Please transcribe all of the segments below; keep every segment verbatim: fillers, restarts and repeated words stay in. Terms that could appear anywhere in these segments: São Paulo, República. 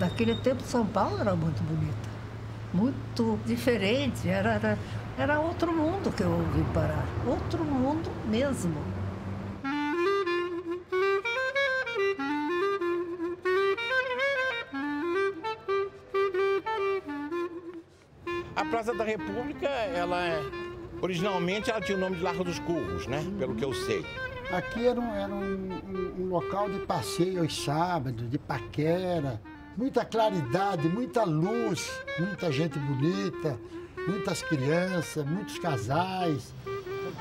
Naquele tempo, São Paulo era muito bonita, muito diferente. Era, era, era outro mundo que eu ouvi parar, outro mundo mesmo. A Praça da República, ela é, originalmente, ela tinha o nome de Largo dos Curvos, né? Pelo que eu sei. Aqui era um, era um, um local de passeio aos sábados, de paquera, muita claridade, muita luz, muita gente bonita, muitas crianças, muitos casais.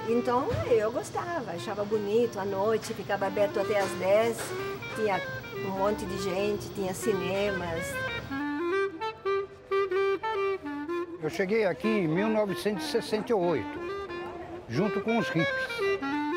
Então eu gostava, achava bonito, à noite ficava aberto até às dez, tinha um monte de gente, tinha cinemas. Eu cheguei aqui em mil novecentos e sessenta e oito, junto com os hippies.